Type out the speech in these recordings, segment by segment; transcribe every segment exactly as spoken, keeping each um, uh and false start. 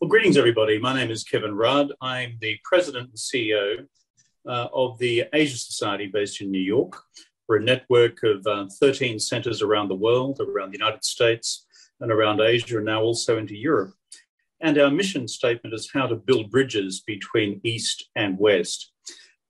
Well, greetings, everybody. My name is Kevin Rudd. I'm the president and C E O uh, of the Asia Society based in New York. We're a network of uh, thirteen centers around the world, around the United States and around Asia, and now also into Europe. And our mission statement is how to build bridges between East and West.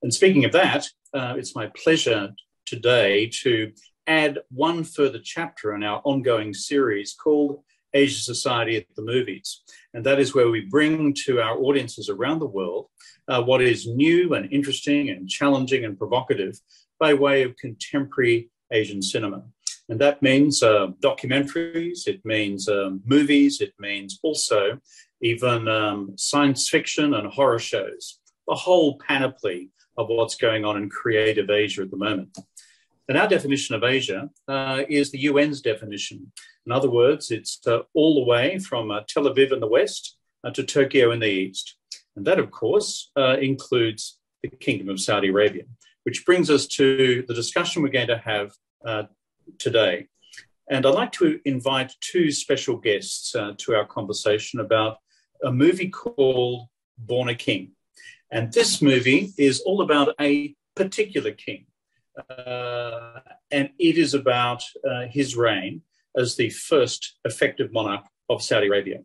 And speaking of that, uh, it's my pleasure today to add one further chapter in our ongoing series called Asia Society at the Movies. And that is where we bring to our audiences around the world uh, what is new and interesting and challenging and provocative by way of contemporary Asian cinema. And that means uh, documentaries, it means um, movies, it means also even um, science fiction and horror shows, the whole panoply of what's going on in creative Asia at the moment. And our definition of Asia uh, is the U N's definition. In other words, it's uh, all the way from uh, Tel Aviv in the west uh, to Tokyo in the east. And that, of course, uh, includes the Kingdom of Saudi Arabia, which brings us to the discussion we're going to have uh, today. And I'd like to invite two special guests uh, to our conversation about a movie called Born a King. And this movie is all about a particular king. Uh, and it is about uh, his reign as the first effective monarch of Saudi Arabia.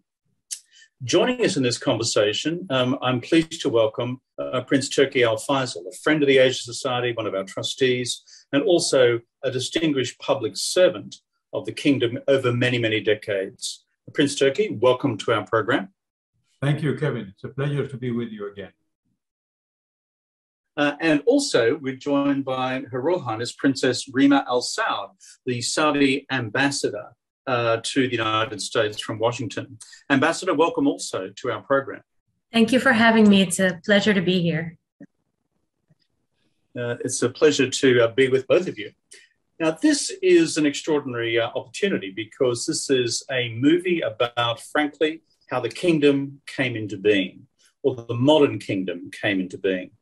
Joining us in this conversation, um, I'm pleased to welcome uh, Prince Turki Al-Faisal, a friend of the Asia Society, one of our trustees, and also a distinguished public servant of the kingdom over many, many decades. Prince Turki, welcome to our program. Thank you, Kevin. It's a pleasure to be with you again. Uh, and also, we're joined by Her Royal Highness Princess Reema Al Saud, the Saudi ambassador uh, to the United States from Washington. Ambassador, welcome also to our program. Thank you for having me. It's a pleasure to be here. Uh, it's a pleasure to uh, be with both of you. Now, this is an extraordinary uh, opportunity because this is a movie about, frankly, how the kingdom came into being, or the modern kingdom came into being.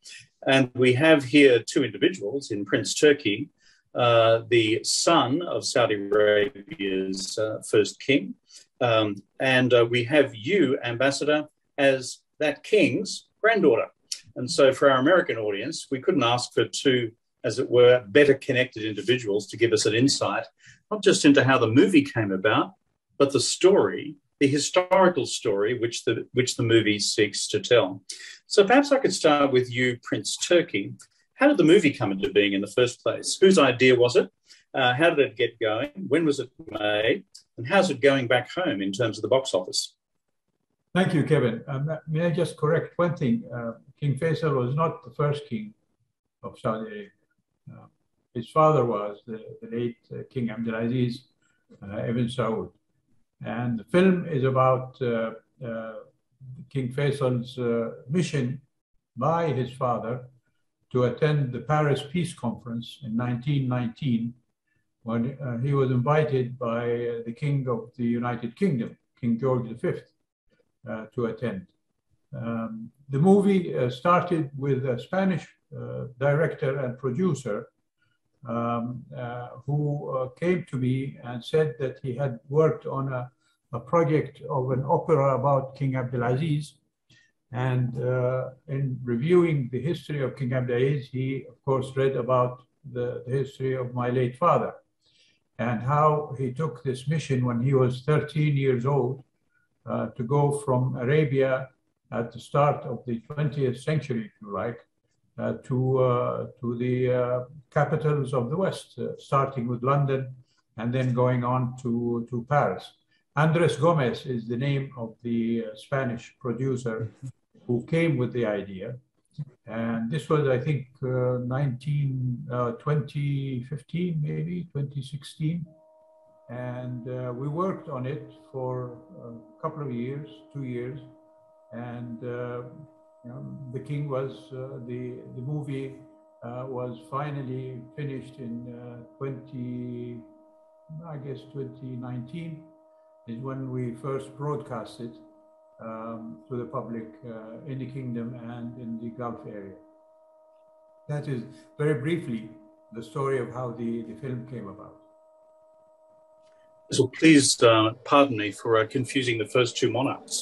And we have here two individuals in Prince Turki, uh, the son of Saudi Arabia's uh, first king. Um, and uh, we have you, Ambassador, as that king's granddaughter. And so for our American audience, we couldn't ask for two, as it were, better connected individuals to give us an insight, not just into how the movie came about, but the story, the historical story which the, which the movie seeks to tell. So perhaps I could start with you, Prince Turki. How did the movie come into being in the first place? Whose idea was it? Uh, how did it get going? When was it made? And how's it going back home in terms of the box office? Thank you, Kevin. Um, may I just correct one thing? Uh, King Faisal was not the first king of Saudi Arabia. Uh, his father was the, the late uh, King Abdulaziz uh, Ibn Saud. And the film is about uh, uh, King Faisal's uh, mission by his father to attend the Paris Peace Conference in nineteen nineteen, when uh, he was invited by uh, the King of the United Kingdom, King George the Fifth, uh, to attend. Um, the movie uh, started with a Spanish uh, director and producer Um, uh, who uh, came to me and said that he had worked on a, a project of an opera about King Abdulaziz. And uh, in reviewing the history of King Abdulaziz, he, of course, read about the, the history of my late father and how he took this mission when he was thirteen years old uh, to go from Arabia at the start of the twentieth century, if you like, Uh, to uh, to the uh, capitals of the West, uh, starting with London and then going on to, to Paris. Andres Gomez is the name of the uh, Spanish producer who came with the idea. And this was, I think, uh, nineteen, uh, twenty fifteen, maybe, twenty sixteen. And uh, we worked on it for a couple of years, two years, and uh, Um, the king was, uh, the, the movie uh, was finally finished in uh, twenty, I guess twenty nineteen is when we first broadcast it um, to the public uh, in the kingdom and in the Gulf area. That is very briefly the story of how the, the film came about. So please uh, pardon me for uh, confusing the first two monarchs.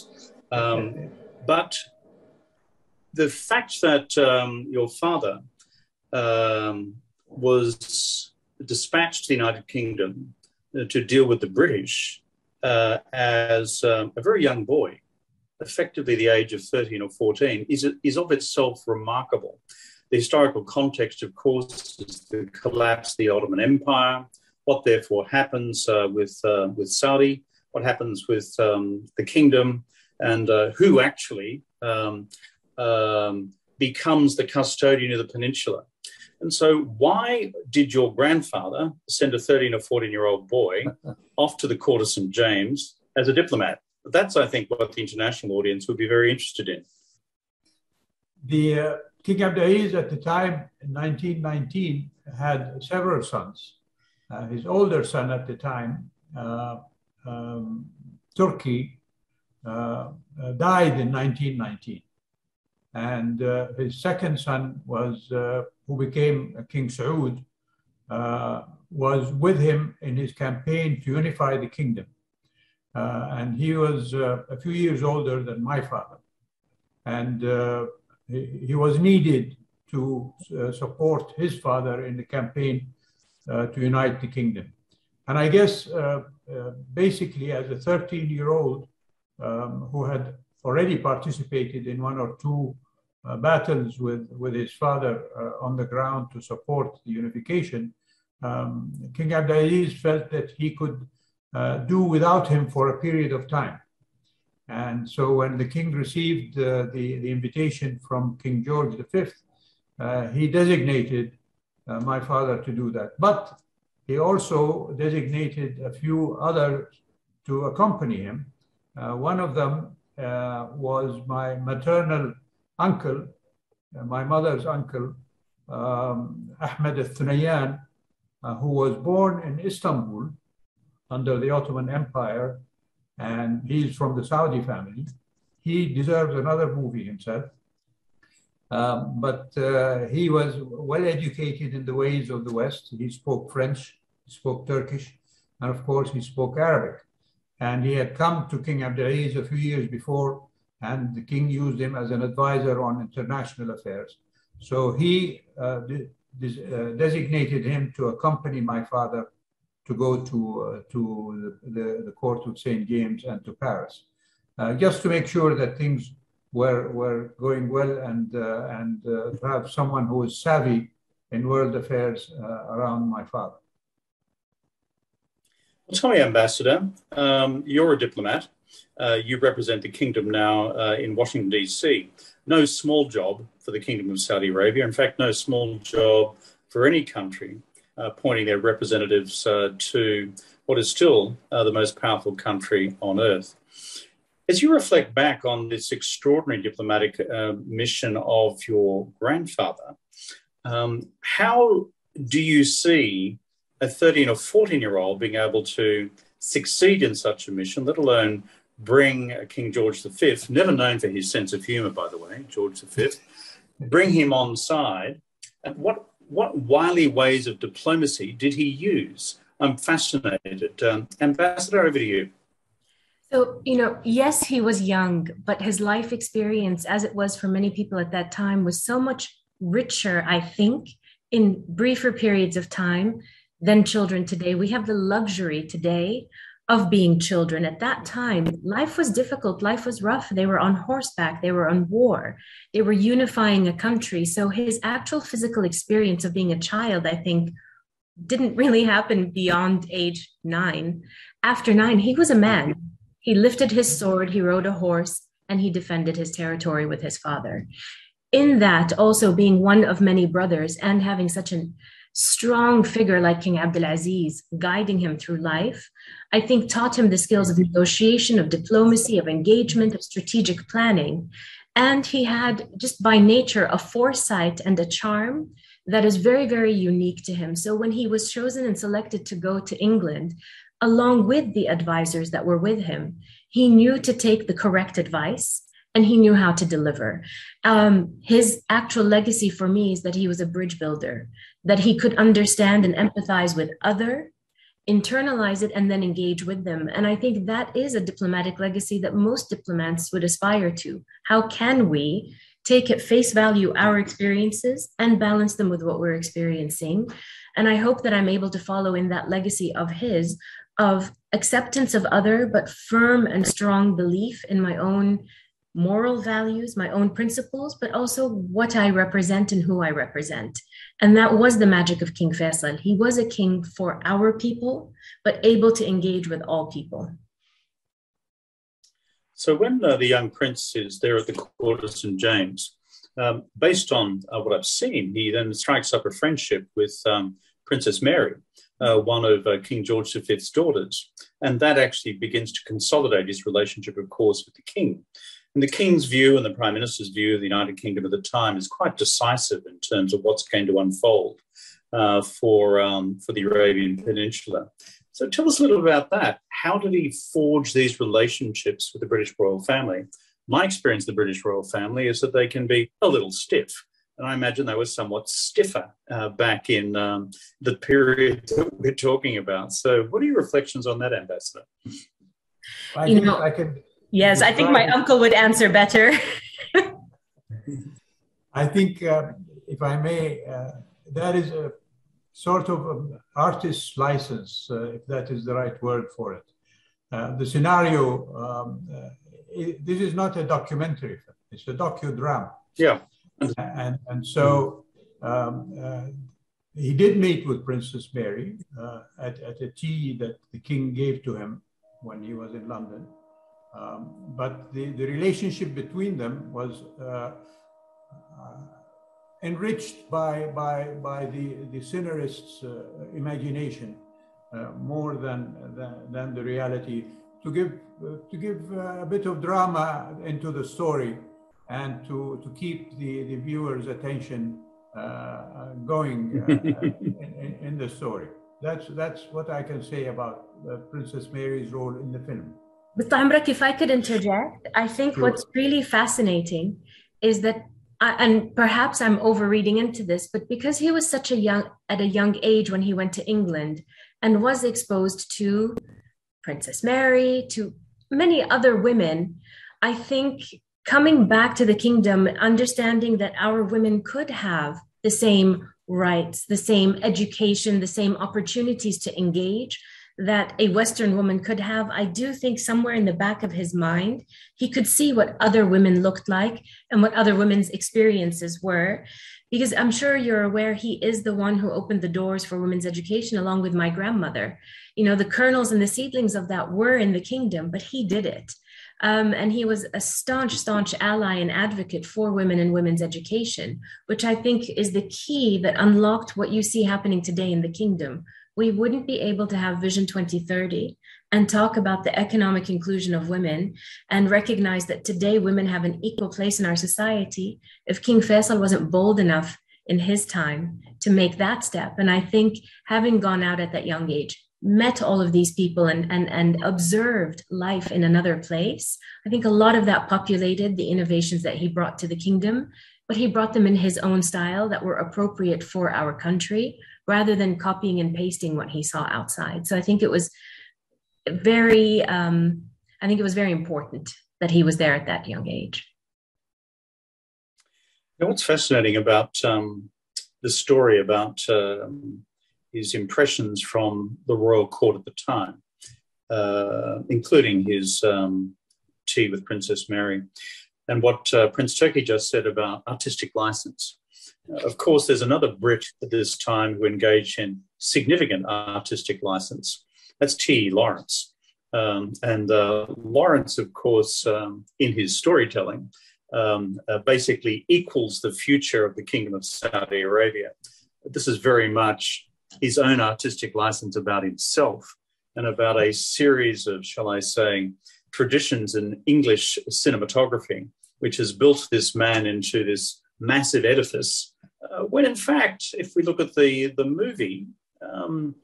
Um, but the fact that um, your father um, was dispatched to the United Kingdom to deal with the British uh, as um, a very young boy, effectively the age of thirteen or fourteen, is, is of itself remarkable. The historical context, of course, is the collapse of the Ottoman Empire, what therefore happens uh, with, uh, with Saudi, what happens with um, the kingdom, and uh, who actually um, um, becomes the custodian of the peninsula. And so why did your grandfather send a thirteen or fourteen-year-old boy off to the court of Saint James as a diplomat? That's, I think, what the international audience would be very interested in. The uh, King Abdulaziz at the time, in nineteen nineteen, had several sons. Uh, his older son at the time, uh, um, Turki, uh, died in nineteen nineteen. And uh, his second son was, uh, who became King Saud, uh, was with him in his campaign to unify the kingdom. Uh, and he was uh, a few years older than my father. And uh, he, he was needed to uh, support his father in the campaign uh, to unite the kingdom. And I guess uh, uh, basically as a thirteen-year-old um, who had already participated in one or two uh, battles with, with his father uh, on the ground to support the unification, um, King Abdulaziz felt that he could Uh, do without him for a period of time. And so when the king received uh, the, the invitation from King George the Fifth, uh, he designated uh, my father to do that. But he also designated a few others to accompany him. Uh, one of them uh, was my maternal uncle, uh, my mother's uncle, um, Ahmed Al-Tunayan, uh, who was born in Istanbul under the Ottoman Empire, and he's from the Saudi family. He deserves another movie himself. Um, but uh, he was well-educated in the ways of the West. He spoke French, he spoke Turkish, and of course he spoke Arabic. And he had come to King Abdulaziz a few years before, and the king used him as an advisor on international affairs. So he uh, de uh, designated him to accompany my father to go to, uh, to the, the court of Saint James and to Paris, uh, just to make sure that things were, were going well and, uh, and uh, to have someone who is savvy in world affairs uh, around my father. Well, tell me, Ambassador, um, you're a diplomat. Uh, you represent the kingdom now uh, in Washington, D C. No small job for the Kingdom of Saudi Arabia. In fact, no small job for any country. Uh, pointing their representatives uh, to what is still uh, the most powerful country on earth. As you reflect back on this extraordinary diplomatic uh, mission of your grandfather, um, how do you see a thirteen or fourteen-year-old being able to succeed in such a mission, let alone bring King George the Fifth, never known for his sense of humour, by the way, George the Fifth, bring him on side? And what What wily ways of diplomacy did he use? I'm fascinated. Um, Ambassador, over to you. So, you know, yes, he was young, but his life experience, as it was for many people at that time, was so much richer, I think, in briefer periods of time than children today. We have the luxury today of being children. At that time, life was difficult. Life was rough. They were on horseback. They were on war. They were unifying a country. So his actual physical experience of being a child, I think, didn't really happen beyond age nine. After nine, he was a man. He lifted his sword, he rode a horse, and he defended his territory with his father. In that, also being one of many brothers and having such an strong figure like King Abdulaziz guiding him through life, I think taught him the skills of negotiation, of diplomacy, of engagement, of strategic planning. And he had, just by nature, a foresight and a charm that is very, very unique to him. So when he was chosen and selected to go to England, along with the advisors that were with him, he knew to take the correct advice and he knew how to deliver. Um, his actual legacy for me is that he was a bridge builder, that he could understand and empathize with other internalize it and then engage with them. And I think that is a diplomatic legacy that most diplomats would aspire to. How can we take at face value our experiences and balance them with what we're experiencing? And I hope that I'm able to follow in that legacy of his, of acceptance of other, but firm and strong belief in my own moral values, my own principles, but also what I represent and who I represent. And that was the magic of King Faisal. He was a king for our people, but able to engage with all people. So when uh, the young prince is there at the court of Saint James, um, based on uh, what I've seen, he then strikes up a friendship with um, Princess Mary, uh, one of uh, King George the Fifth's daughters. And that actually begins to consolidate his relationship, of course, with the king. And the king's view and the prime minister's view of the United Kingdom at the time is quite decisive in terms of what's going to unfold uh, for, um, for the Arabian Peninsula. So tell us a little about that. How did he forge these relationships with the British royal family? My experience of the British royal family is that they can be a little stiff. And I imagine they were somewhat stiffer uh, back in um, the period that we're talking about. So what are your reflections on that, Ambassador? I you know, I could... Yes, I think my uncle would answer better. I think, uh, if I may, uh, that is a sort of an artist's license, uh, if that is the right word for it. Uh, the scenario, um, uh, it, this is not a documentary film, it's a docudrama. Yeah. And, and so um, uh, he did meet with Princess Mary uh, at, at a tea that the king gave to him when he was in London. Um, but the, the relationship between them was uh, uh, enriched by, by, by the, the scenarist's uh, imagination uh, more than, than, than the reality, to give, uh, to give uh, a bit of drama into the story and to, to keep the, the viewer's attention uh, going uh, in, in the story. That's, that's what I can say about uh, Princess Mary's role in the film. But Amrak, if I could interject, I think sure. What's really fascinating is that, I, and perhaps I'm overreading into this, but because he was such a young, at a young age when he went to England and was exposed to Princess Mary, to many other women, I think coming back to the kingdom, understanding that our women could have the same rights, the same education, the same opportunities to engage that a Western woman could have, I do think somewhere in the back of his mind, he could see what other women looked like and what other women's experiences were. Because I'm sure you're aware, he is the one who opened the doors for women's education along with my grandmother. You know, the kernels and the seedlings of that were in the kingdom, but he did it. Um, and he was a staunch, staunch ally and advocate for women and women's education, which I think is the key that unlocked what you see happening today in the kingdom. We wouldn't be able to have Vision twenty thirty and talk about the economic inclusion of women and recognize that today women have an equal place in our society if King Faisal wasn't bold enough in his time to make that step. And I think having gone out at that young age, met all of these people and, and, and observed life in another place, I think a lot of that populated the innovations that he brought to the kingdom, but he brought them in his own style that were appropriate for our country, rather than copying and pasting what he saw outside. So I think it was very, um, I think it was very important that he was there at that young age. You know, what's fascinating about um, the story about uh, his impressions from the royal court at the time, uh, including his um, tea with Princess Mary, and what uh, Prince Turki just said about artistic license. Of course, there's another Brit at this time who engaged in significant artistic license. That's T. E. Lawrence. Um, and uh, Lawrence, of course, um, in his storytelling, um, uh, basically equals the future of the Kingdom of Saudi Arabia. This is very much his own artistic license about himself and about a series of, shall I say, traditions in English cinematography, which has built this man into this massive edifice, uh, when in fact, if we look at the, the movie, um,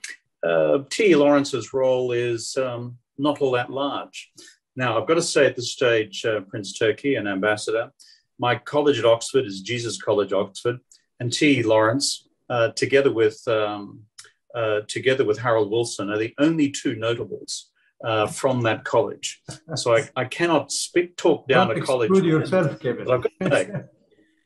uh, T. Lawrence's role is um, not all that large. Now, I've got to say at this stage, uh, Prince Turki and Ambassador, my college at Oxford is Jesus College, Oxford, and T. Lawrence, uh, together with um, uh, together with Harold Wilson, are the only two notables uh, from that college. So I, I cannot speak, talk down Don't a college. Exclude yourself, Kevin.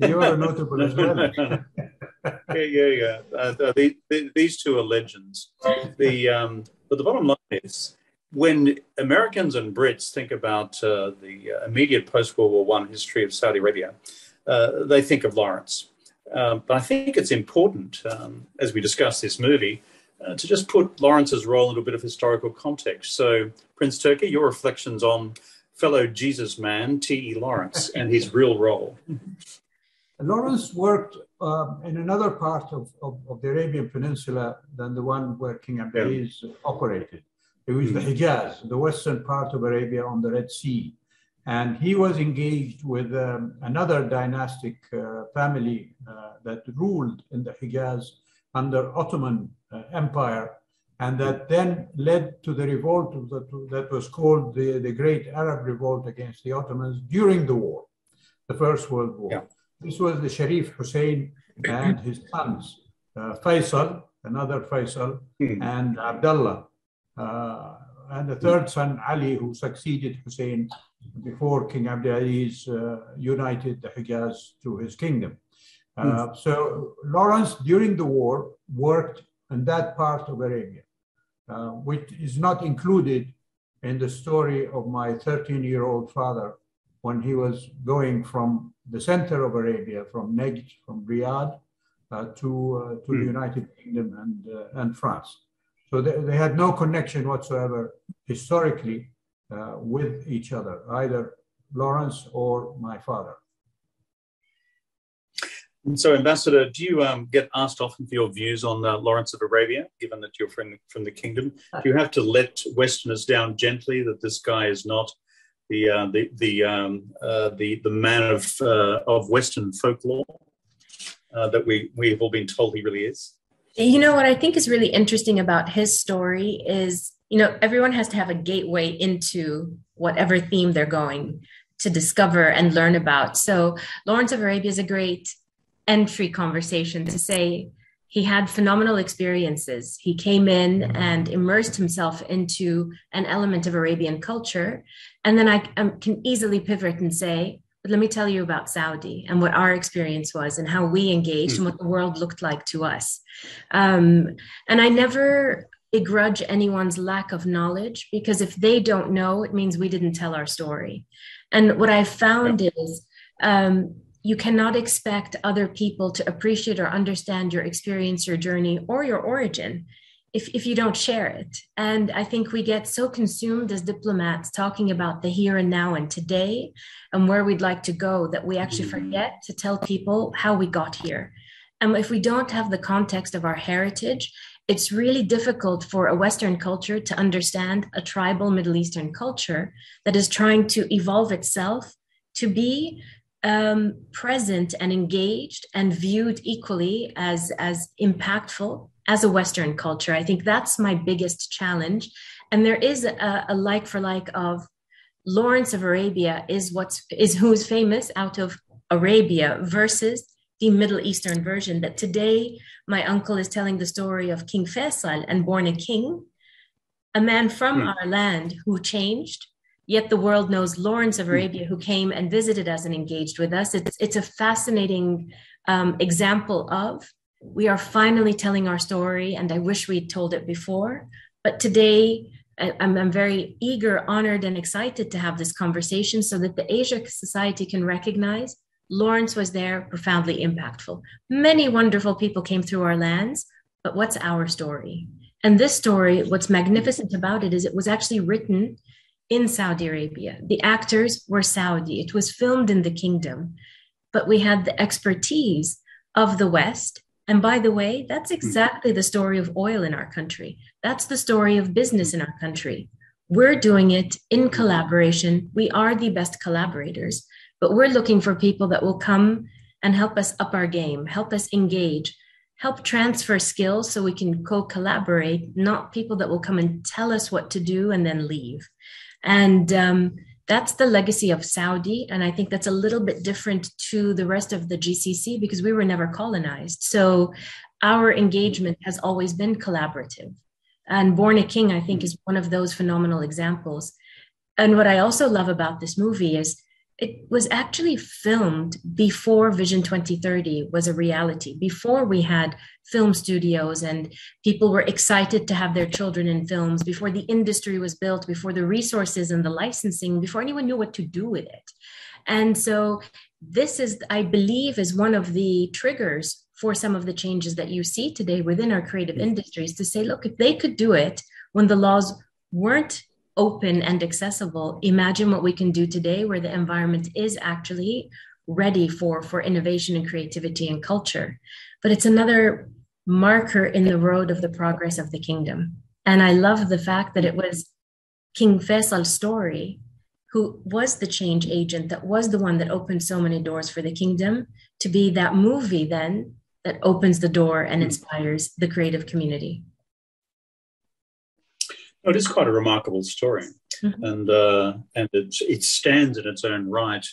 You are a notable as well. yeah, yeah, yeah. Uh, the, the, these two are legends. The, um, but the bottom line is, when Americans and Brits think about uh, the immediate post-World War One history of Saudi Arabia, uh, they think of Lawrence. Uh, but I think it's important, um, as we discuss this movie, uh, to just put Lawrence's role into a bit of historical context. So, Prince Turki, your reflections on fellow Jesus man, T E Lawrence, and his real role. Lawrence worked uh, in another part of, of, of the Arabian Peninsula than the one where King Abdulaziz yeah. operated. It was the Hijaz, the western part of Arabia on the Red Sea. And he was engaged with um, another dynastic uh, family uh, that ruled in the Hijaz under Ottoman uh, Empire, and that then led to the revolt of the, to, that was called the, the Great Arab Revolt against the Ottomans during the war, the First World War. Yeah. This was the Sharif Hussein and his sons, uh, Faisal, another Faisal, mm. and Abdullah. Uh, and the third son, Ali, who succeeded Hussein before King Abdulaziz uh, united the Hijaz to his kingdom. Uh, mm. So Lawrence, during the war, worked in that part of Arabia, uh, which is not included in the story of my thirteen-year-old father when he was going from the center of Arabia, from Najd, from Riyadh, uh, to, uh, to mm. the United Kingdom and, uh, and France. So they, they had no connection whatsoever historically uh, with each other, either Lawrence or my father. And so, Ambassador, do you um, get asked often for your views on uh, Lawrence of Arabia, given that you're from, from the kingdom? Do you have to let Westerners down gently that this guy is not the uh, the the, um, uh, the the man of uh, of Western folklore uh, that we we've all been told he really is? You know, what I think is really interesting about his story is, you know, everyone has to have a gateway into whatever theme they're going to discover and learn about. So Lawrence of Arabia is a great entry conversation to say he had phenomenal experiences. He came in and immersed himself into an element of Arabian culture. And then I um, can easily pivot and say, but let me tell you about Saudi and what our experience was and how we engaged and what the world looked like to us. Um, and I never begrudge anyone's lack of knowledge, because if they don't know, it means we didn't tell our story. And what I found is um, you cannot expect other people to appreciate or understand your experience, your journey, or your origin if, if you don't share it. And I think we get so consumed as diplomats talking about the here and now and today and where we'd like to go that we actually forget to tell people how we got here. And if we don't have the context of our heritage, it's really difficult for a Western culture to understand a tribal Middle Eastern culture that is trying to evolve itself to be um, present and engaged and viewed equally as, as impactful as a Western culture. I think that's my biggest challenge. And there is a, a like for like of Lawrence of Arabia is what's is who's famous out of Arabia versus the Middle Eastern version that today my uncle is telling the story of King Faisal and Born a King, a man from hmm. our land who changed, yet the world knows Lawrence of Arabia who came and visited us and engaged with us. It's, it's a fascinating um, example of we are finally telling our story, and I wish we'd told it before. But today, I'm, I'm very eager, honored, and excited to have this conversation so that the Asia Society can recognize Lawrence was there, profoundly impactful. Many wonderful people came through our lands, but what's our story? And this story, what's magnificent about it is it was actually written in Saudi Arabia. The actors were Saudi. It was filmed in the kingdom, but we had the expertise of the West. And by the way, that's exactly the story of oil in our country. That's the story of business in our country. We're doing it in collaboration. We are the best collaborators, but we're looking for people that will come and help us up our game, help us engage, help transfer skills so we can co-collaborate, not people that will come and tell us what to do and then leave. And um, that's the legacy of Saudi. And I think that's a little bit different to the rest of the G C C because we were never colonized. So our engagement has always been collaborative. And Born a King, I think, is one of those phenomenal examples. And what I also love about this movie is it was actually filmed before Vision twenty thirty was a reality, before we had film studios and people were excited to have their children in films, before the industry was built, before the resources and the licensing, before anyone knew what to do with it. And so this is, I believe, is one of the triggers for some of the changes that you see today within our creative industries, to say, look, if they could do it when the laws weren't open and accessible, imagine what we can do today where the environment is actually ready for, for innovation and creativity and culture. But it's another marker in the road of the progress of the kingdom. And I love the fact that it was King Faisal's story who was the change agent, that was the one that opened so many doors for the kingdom, to be that movie then that opens the door and inspires the creative community. Oh, it is quite a remarkable story, mm-hmm. and uh, and it it stands in its own right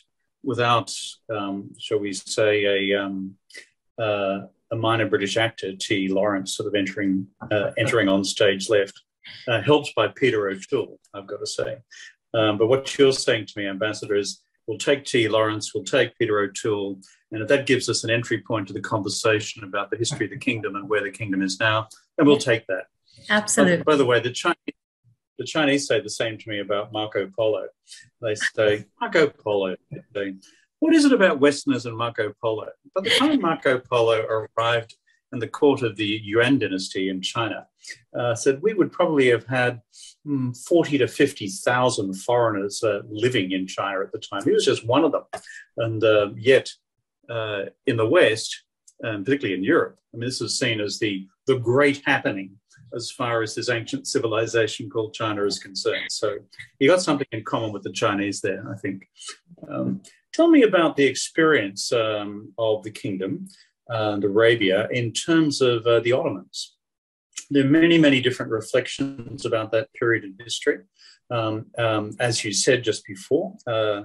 without, um, shall we say, a um, uh, a minor British actor, T. E. Lawrence, sort of entering uh, entering on stage left, uh, helped by Peter O'Toole, I've got to say. Um, but what you're saying to me, Ambassador, is we'll take T. E. Lawrence, we'll take Peter O'Toole, and that gives us an entry point to the conversation about the history of the kingdom and where the kingdom is now, and we'll take that. Absolutely. By, by the way, the Chinese. The Chinese say the same to me about Marco Polo. They say, Marco Polo, what is it about Westerners and Marco Polo? By the time Marco Polo arrived in the court of the Yuan dynasty in China, uh, said we would probably have had um, forty to fifty thousand foreigners uh, living in China at the time. He was just one of them. And uh, yet uh, in the West, and particularly in Europe, I mean, this is seen as the, the great happening as far as this ancient civilization called China is concerned. So you got something in common with the Chinese there, I think. Um, tell me about the experience um, of the kingdom and Arabia in terms of uh, the Ottomans. There are many, many different reflections about that period in history. Um, um, as you said just before, uh,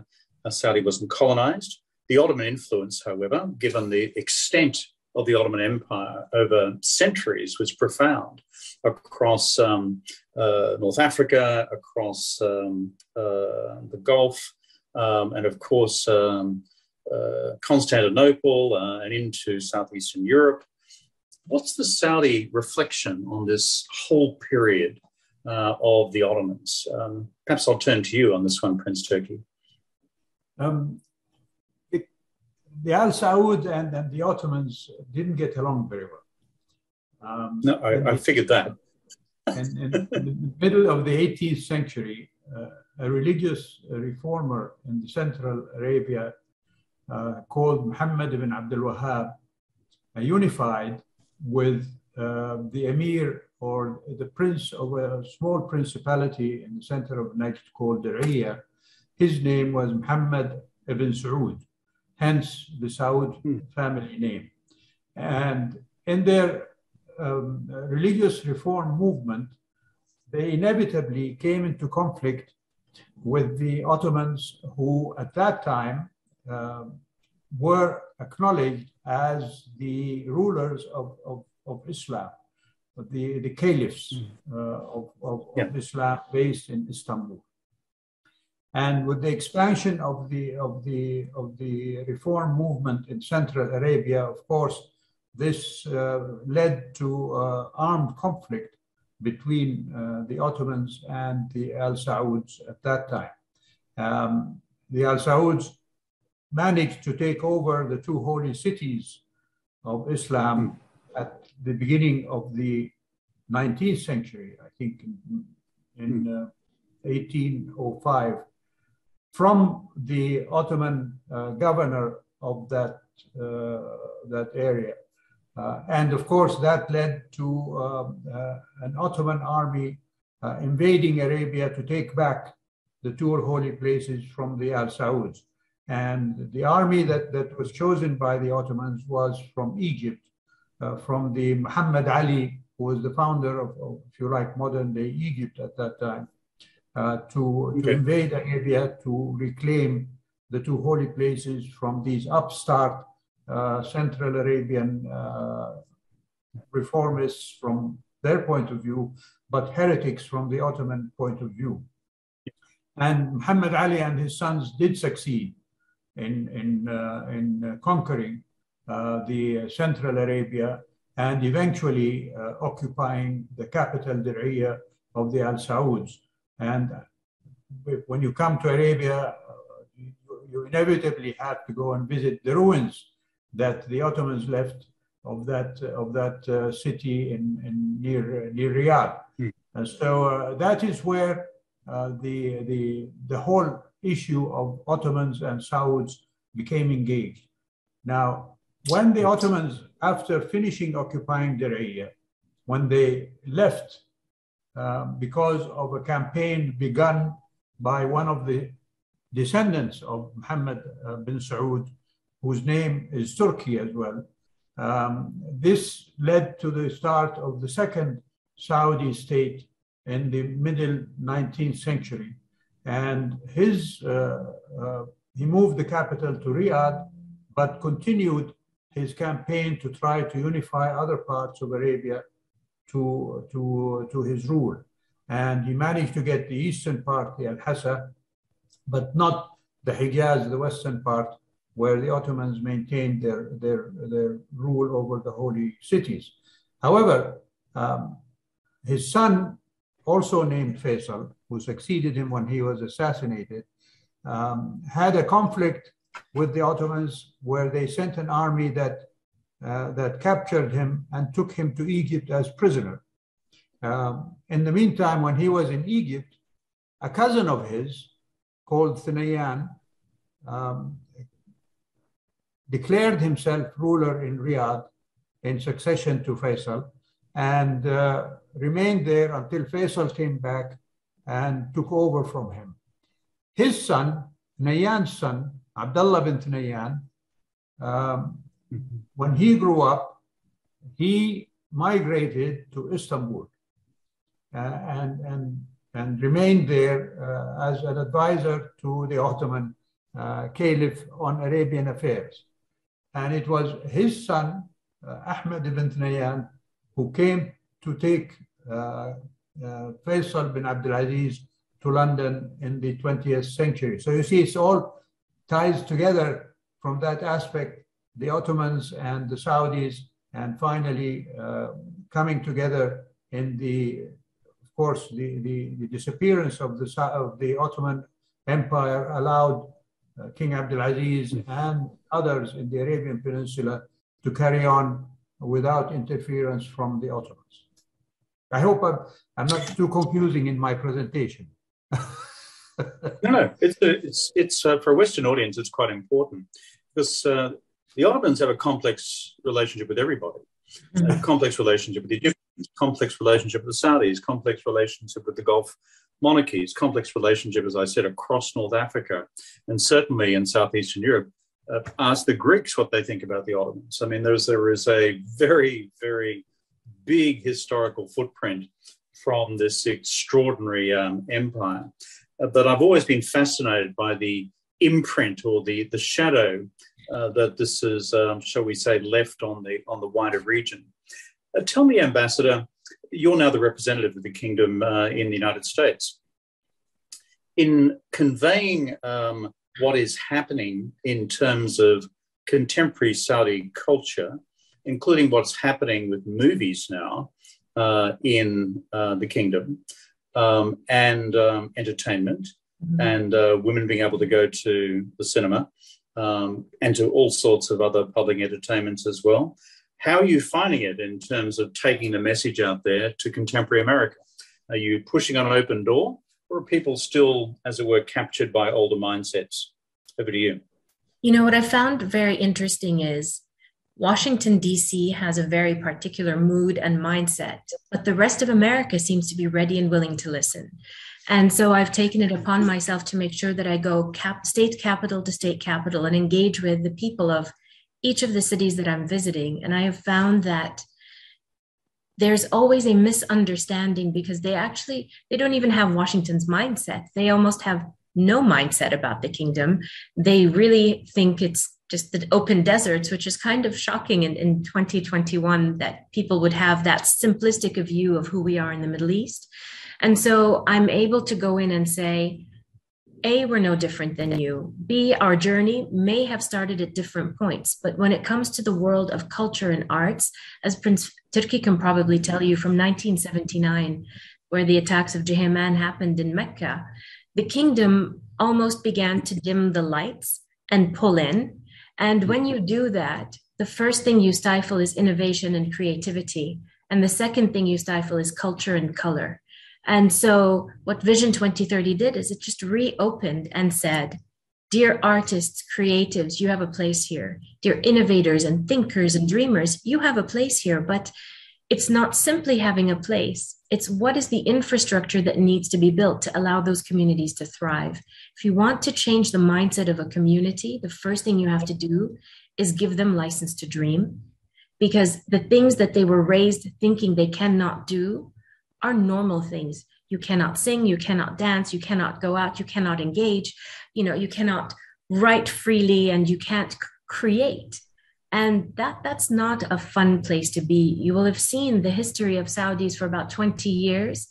Saudi wasn't colonized. The Ottoman influence, however, given the extent of the Ottoman Empire over centuries was profound across um, uh, North Africa, across um, uh, the Gulf, um, and of course um, uh, Constantinople uh, and into southeastern Europe. What's the Saudi reflection on this whole period uh, of the Ottomans? Um, perhaps I'll turn to you on this one, Prince Turki. Um. The Al Saud and, and the Ottomans didn't get along very well. Um, no, I, I figured that. And in, in the middle of the eighteenth century, uh, a religious reformer in Central Arabia uh, called Muhammad ibn Abdul Wahhab uh, unified with uh, the emir or the prince of a small principality in the center of Najd called Diriyah. His name was Muhammad ibn Saud. Hence the Saud family name. And in their um, religious reform movement, they inevitably came into conflict with the Ottomans, who at that time uh, were acknowledged as the rulers of, of, of Islam, the, the caliphs uh, of, of, yeah. of Islam based in Istanbul. And with the expansion of the, of, the, of the reform movement in Central Arabia, of course, this uh, led to uh, armed conflict between uh, the Ottomans and the Al Sauds at that time. Um, the Al Sauds managed to take over the two holy cities of Islam at the beginning of the nineteenth century, I think in, in uh, eighteen oh five. From the Ottoman uh, governor of that, uh, that area. Uh, and of course, that led to um, uh, an Ottoman army uh, invading Arabia to take back the two holy places from the Al Sauds. And the army that, that was chosen by the Ottomans was from Egypt, uh, from the Muhammad Ali, who was the founder of, of, if you like, modern day Egypt at that time. Uh, to, okay. to invade Arabia, to reclaim the two holy places from these upstart uh, Central Arabian uh, reformists from their point of view, but heretics from the Ottoman point of view. And Muhammad Ali and his sons did succeed in, in, uh, in conquering uh, the Central Arabia and eventually uh, occupying the capital Diriyah of the Al Sauds. And when you come to Arabia, uh, you, you inevitably have to go and visit the ruins that the Ottomans left of that, of that uh, city in, in near, near Riyadh. Mm. And so uh, that is where Uh, the, the, the whole issue of Ottomans and Sauds became engaged. Now, when the Ottomans, after finishing occupying Diriyah, when they left uh, because of a campaign begun by one of the descendants of Muhammad uh, bin Saud, whose name is Turki as well, um, this led to the start of the second Saudi state in the middle nineteenth century. And his, uh, uh, he moved the capital to Riyadh, but continued his campaign to try to unify other parts of Arabia to, to, to his rule. And he managed to get the eastern part, the Al-Hasa, but not the Hijaz, the western part, where the Ottomans maintained their, their, their rule over the holy cities. However, um, his son, also named Faisal, who succeeded him when he was assassinated, um, had a conflict with the Ottomans where they sent an army that, uh, that captured him and took him to Egypt as prisoner. Um, in the meantime, when he was in Egypt, a cousin of his called Thinayan um, declared himself ruler in Riyadh in succession to Faisal, and uh, remained there until Faisal came back and took over from him. His son, Thinayan's son, Abdullah bin Thinayan, um, mm-hmm. when he grew up, he migrated to Istanbul uh, and, and, and remained there uh, as an advisor to the Ottoman uh, Caliph on Arabian affairs. And it was his son, uh, Ahmed ibn Thinayan, who came to take uh, uh, Faisal bin Abdulaziz to London in the twentieth century. So you see, it's all ties together from that aspect, the Ottomans and the Saudis, and finally uh, coming together in the, of course, the, the, the disappearance of the, of the Ottoman Empire allowed uh, King Abdulaziz and others in the Arabian Peninsula to carry on without interference from the Ottomans. I hope I'm, I'm not too confusing in my presentation. No, it's, it's, it's uh, for a Western audience, it's quite important because uh, the Ottomans have a complex relationship with everybody. A complex relationship with the Egyptians, complex relationship with the Saudis, complex relationship with the Gulf monarchies, complex relationship, as I said, across North Africa and certainly in Southeastern Europe. Uh, ask the Greeks what they think about the Ottomans. I mean, there's, there is a very, very big historical footprint from this extraordinary um, empire. Uh, but I've always been fascinated by the imprint or the, the shadow uh, that this is, um, shall we say, left on the, on the wider region. Uh, tell me, Ambassador, you're now the representative of the kingdom uh, in the United States. In conveying um, what is happening in terms of contemporary Saudi culture, including what's happening with movies now uh, in uh, the kingdom um, and um, entertainment mm-hmm. and uh, women being able to go to the cinema um, and to all sorts of other public entertainments as well. How are you finding it in terms of taking the message out there to contemporary America? Are you pushing on an open door? Or are people still, as it were, captured by older mindsets? Over to you. You know, what I found very interesting is Washington, D C has a very particular mood and mindset, but the rest of America seems to be ready and willing to listen. And so I've taken it upon myself to make sure that I go cap- state capital to state capital and engage with the people of each of the cities that I'm visiting. And I have found that there's always a misunderstanding because they actually, they don't even have Washington's mindset. They almost have no mindset about the kingdom. They really think it's just the open deserts, which is kind of shocking in, in twenty twenty-one that people would have that simplistic a view of who we are in the Middle East. And so I'm able to go in and say, A, we're no different than you. B, our journey may have started at different points, but when it comes to the world of culture and arts, as Prince Turki can probably tell you, from nineteen seventy-nine, where the attacks of Juhayman happened in Mecca, the kingdom almost began to dim the lights and pull in. And when you do that, the first thing you stifle is innovation and creativity. And the second thing you stifle is culture and color. And so what Vision twenty thirty did is it just reopened and said, dear artists, creatives, you have a place here. Dear innovators and thinkers and dreamers, you have a place here. But it's not simply having a place. It's what is the infrastructure that needs to be built to allow those communities to thrive. If you want to change the mindset of a community, the first thing you have to do is give them license to dream, because the things that they were raised thinking they cannot do are normal things. You cannot sing, you cannot dance, you cannot go out, you cannot engage, you know, you cannot write freely, and you can't create. And that that's not a fun place to be. You will have seen the history of Saudis for about twenty years.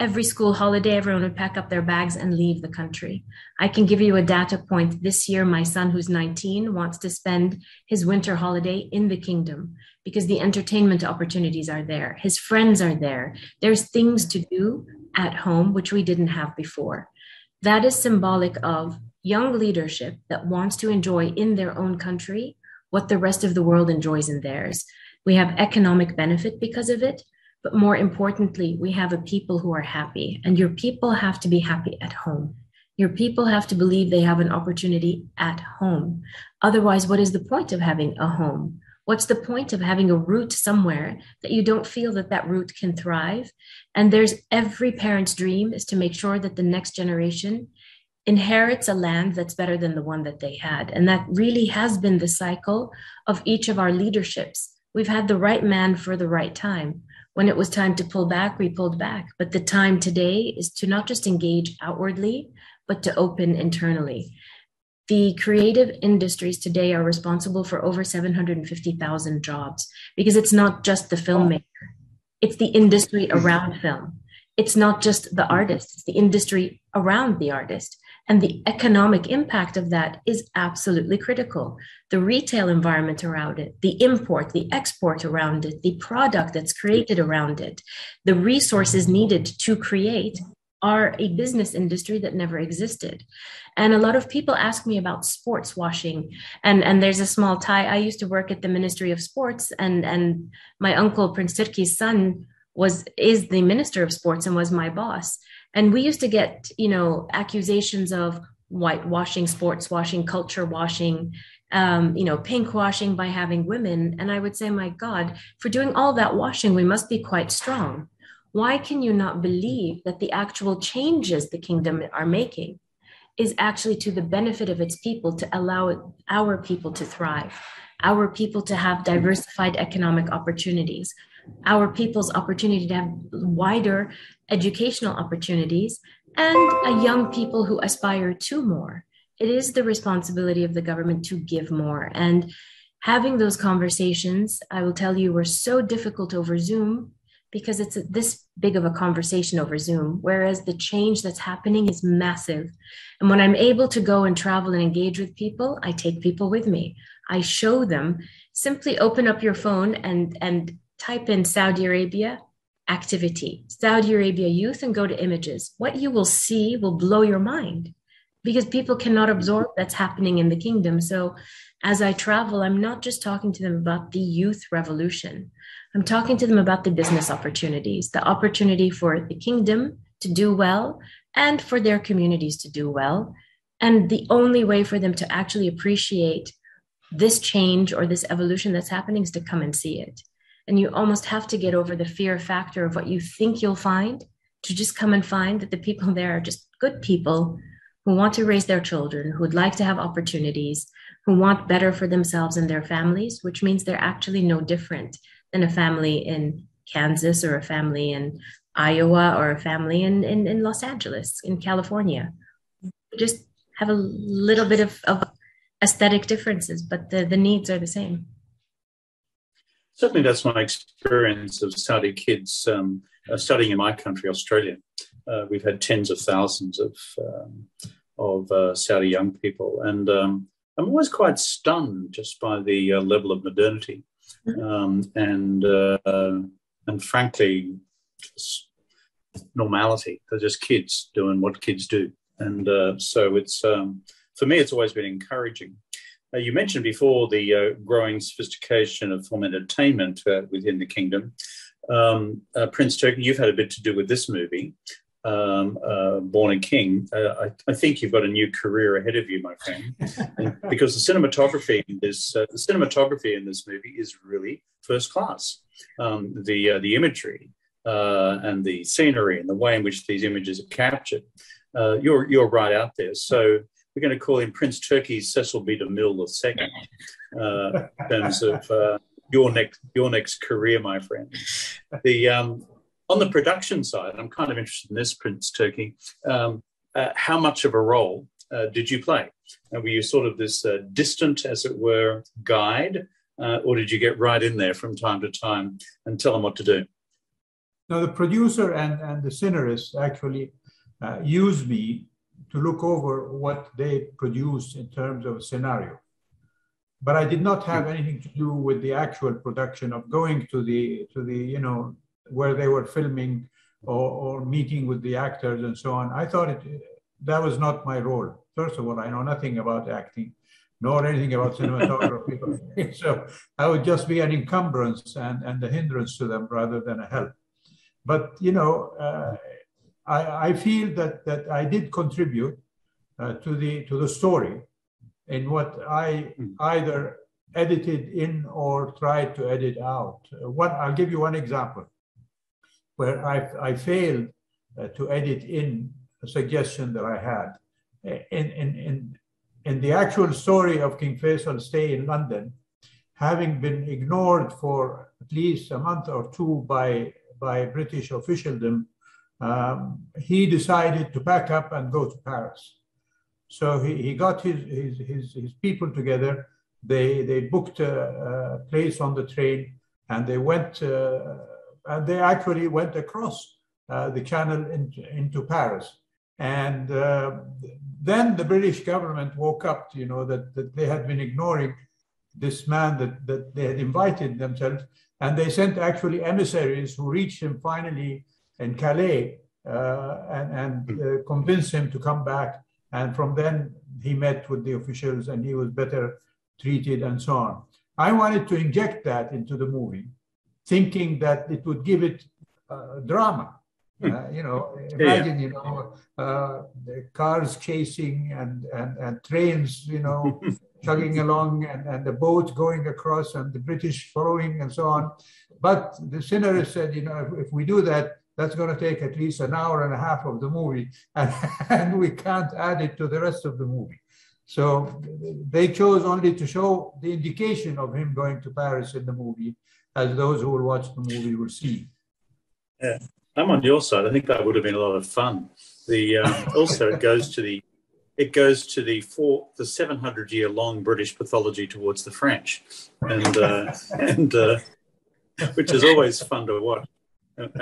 Every school holiday, everyone would pack up their bags and leave the country. I can give you a data point. This year, my son, who's nineteen, wants to spend his winter holiday in the kingdom because the entertainment opportunities are there. His friends are there. There's things to do at home, which we didn't have before. That is symbolic of young leadership that wants to enjoy in their own country what the rest of the world enjoys in theirs. We have economic benefit because of it. But more importantly, we have a people who are happy, and your people have to be happy at home. Your people have to believe they have an opportunity at home. Otherwise, what is the point of having a home? What's the point of having a root somewhere that you don't feel that that root can thrive? And there's every parent's dream is to make sure that the next generation inherits a land that's better than the one that they had. And that really has been the cycle of each of our leaderships. We've had the right man for the right time. When it was time to pull back, we pulled back. But the time today is to not just engage outwardly, but to open internally. The creative industries today are responsible for over seven hundred fifty thousand jobs, because it's not just the filmmaker. It's the industry around film. It's not just the artist. It's the industry around the artist. And the economic impact of that is absolutely critical. The retail environment around it, the import, the export around it, the product that's created around it, the resources needed to create are a business industry that never existed. And a lot of people ask me about sports washing. And, and there's a small tie. I used to work at the Ministry of Sports, and, and my uncle, Prince Turki's son, was is the Minister of Sports and was my boss. And we used to get, you know, accusations of whitewashing, sports washing, culture washing, um, you know, pink washing by having women. And I would say, my God, for doing all that washing, we must be quite strong. Why can you not believe that the actual changes the kingdom are making is actually to the benefit of its people, to allow it, our people to thrive, our people to have diversified economic opportunities, our people's opportunity to have wider educational opportunities, and a young people who aspire to more. It is the responsibility of the government to give more. And having those conversations, I will tell you, were so difficult over Zoom, because it's this big of a conversation over Zoom, whereas the change that's happening is massive. And when I'm able to go and travel and engage with people, I take people with me. I show them, simply open up your phone and, and type in Saudi Arabia activity, Saudi Arabia youth, and go to images. What you will see will blow your mind, because people cannot absorb that's happening in the kingdom. So as I travel, I'm not just talking to them about the youth revolution. I'm talking to them about the business opportunities, the opportunity for the kingdom to do well and for their communities to do well. And the only way for them to actually appreciate this change or this evolution that's happening is to come and see it. And you almost have to get over the fear factor of what you think you'll find to just come and find that the people there are just good people who want to raise their children, who'd like to have opportunities, who want better for themselves and their families, which means they're actually no different than a family in Kansas or a family in Iowa or a family in, in, in Los Angeles, in California. Just have a little bit of, of aesthetic differences, but the, the needs are the same. Certainly that's my experience of Saudi kids um, uh, studying in my country, Australia. Uh, we've had tens of thousands of um, of uh, Saudi young people. And um, I'm always quite stunned just by the uh, level of modernity um, and, uh, and frankly, normality. They're just kids doing what kids do. And uh, so it's, um, for me, it's always been encouraging. Uh, you mentioned before the uh, growing sophistication of film entertainment uh, within the kingdom. Um, uh, Prince Turki, you've had a bit to do with this movie, um, uh, Born a King. Uh, I, I think you've got a new career ahead of you, my friend, because the cinematography in this uh, the cinematography in this movie is really first class. Um, the uh, the imagery uh, and the scenery and the way in which these images are captured, uh, you're you're right out there. So we're going to call him Prince Turki's Cecil B. DeMille the Second uh, in terms of uh, your next your next career, my friend. The um, on the production side, I'm kind of interested in this, Prince Turki. Um, uh, how much of a role uh, did you play? And were you sort of this uh, distant, as it were, guide, uh, or did you get right in there from time to time and tell them what to do? No, the producer and and the scenarist actually uh, used me to look over what they produced in terms of a scenario. But I did not have anything to do with the actual production of going to the, to the you know, where they were filming or, or meeting with the actors and so on. I thought it, that was not my role. First of all, I know nothing about acting, nor anything about cinematography. So I would just be an encumbrance and, and a hindrance to them rather than a help. But, you know, uh, I, I feel that, that I did contribute uh, to the to the story in what I either edited in or tried to edit out. One, I'll give you one example where I, I failed uh, to edit in a suggestion that I had. In, in, in, in the actual story of King Faisal's stay in London, having been ignored for at least a month or two by, by British officialdom, Um, he decided to pack up and go to Paris. So he, he got his, his, his, his people together. They, they booked a, a place on the train and they went, uh, and they actually went across uh, the channel in, into Paris. And uh, then the British government woke up, you know, that, that they had been ignoring this man that, that they had invited themselves. And they sent actually emissaries who reached him finally in Calais uh, and, and uh, convinced him to come back. And from then he met with the officials and he was better treated and so on. I wanted to inject that into the movie, thinking that it would give it uh, drama. Uh, you know, imagine, you know, uh, the cars chasing and, and, and trains, you know, chugging along and, and the boat going across and the British following and so on. But the scenarist said, you know, if, if we do that, that's going to take at least an hour and a half of the movie, and, and we can't add it to the rest of the movie. So they chose only to show the indication of him going to Paris in the movie, as those who will watch the movie will see. Yeah, I'm on your side. I think that would have been a lot of fun. The um, also it goes to the it goes to the four the seven hundred year long British pathology towards the French, and uh, and uh, which is always fun to watch.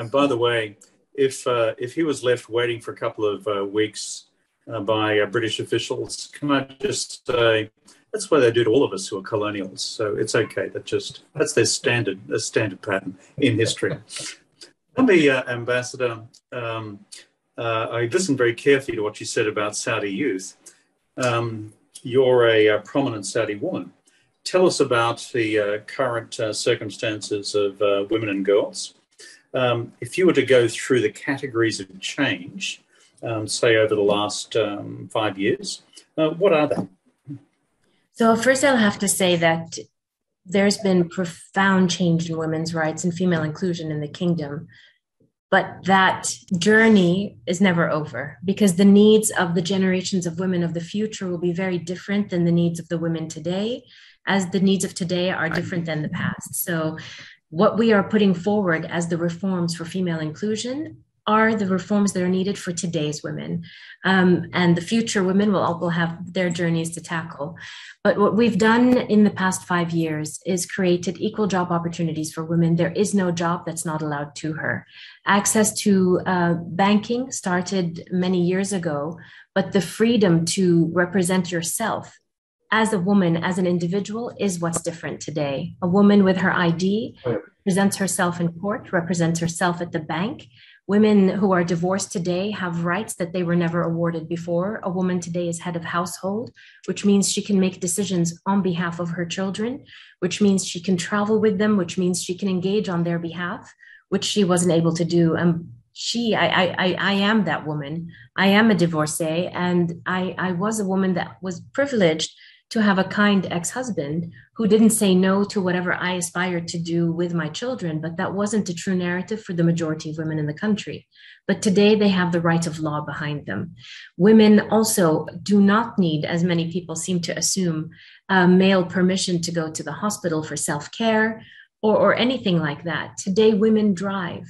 And by the way, if uh, if he was left waiting for a couple of uh, weeks uh, by uh, British officials, can I just say that's what they do to all of us who are colonials. So it's okay. That just that's their standard, their standard pattern in history. Tell me, uh, Ambassador, um, uh, I listened very carefully to what you said about Saudi youth. Um, you're a, a prominent Saudi woman. Tell us about the uh, current uh, circumstances of uh, women and girls. Um, if you were to go through the categories of change, um, say over the last um, five years, uh, what are they? So first I'll have to say that there's been profound change in women's rights and female inclusion in the kingdom, but that journey is never over because the needs of the generations of women of the future will be very different than the needs of the women today, as the needs of today are different than the past. So what we are putting forward as the reforms for female inclusion are the reforms that are needed for today's women. Um, and the future women will, will have their journeys to tackle. But what we've done in the past five years is created equal job opportunities for women. There is no job that's not allowed to her. Access to uh, banking started many years ago, but the freedom to represent yourself as a woman, as an individual, is what's different today. A woman with her I D presents herself in court, represents herself at the bank. Women who are divorced today have rights that they were never awarded before. A woman today is head of household, which means she can make decisions on behalf of her children, which means she can travel with them, which means she can engage on their behalf, which she wasn't able to do. Um, she, I, I, I am that woman. I am a divorcee, and I, I was a woman that was privileged to have a kind ex-husband who didn't say no to whatever I aspired to do with my children, but that wasn't a true narrative for the majority of women in the country. But today they have the right of law behind them. Women also do not need, as many people seem to assume, uh, male permission to go to the hospital for self-care or, or anything like that. Today women drive,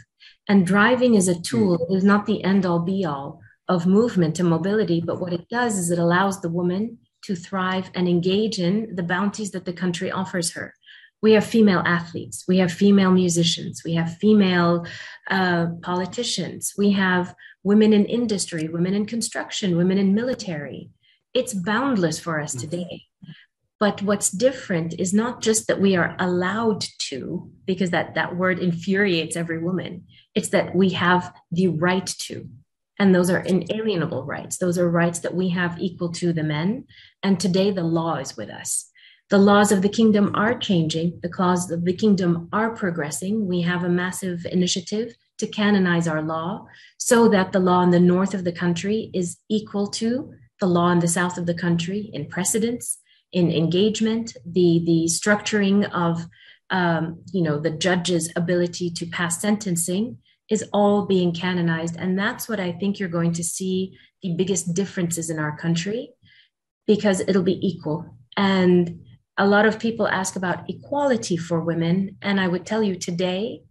and driving is a tool. Mm. It is not the end-all be-all of movement and mobility, but what it does is it allows the woman to thrive and engage in the bounties that the country offers her. We have female athletes, we have female musicians, we have female uh, politicians, we have women in industry, women in construction, women in military. It's boundless for us today. But what's different is not just that we are allowed to, because that, that word infuriates every woman, it's that we have the right to. And those are inalienable rights. Those are rights that we have equal to the men. And today the law is with us. The laws of the kingdom are changing. The laws of the kingdom are progressing. We have a massive initiative to canonize our law so that the law in the north of the country is equal to the law in the south of the country in precedence, in engagement, the, the structuring of um, you know, the judge's ability to pass sentencing is all being canonized. And that's what I think you're going to see the biggest differences in our country, because it'll be equal. And a lot of people ask about equality for women. And I would tell you today,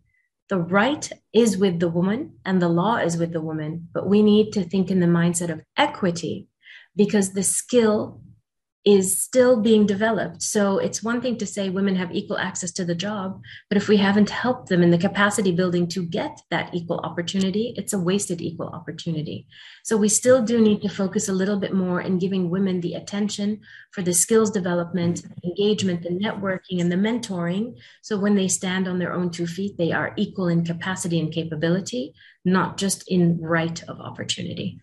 the right is with the woman and the law is with the woman, but we need to think in the mindset of equity, because the skill is still being developed. So it's one thing to say women have equal access to the job, but if we haven't helped them in the capacity building to get that equal opportunity, it's a wasted equal opportunity. So we still do need to focus a little bit more in giving women the attention for the skills development, engagement, the networking, and the mentoring. So when they stand on their own two feet, they are equal in capacity and capability, not just in right of opportunity.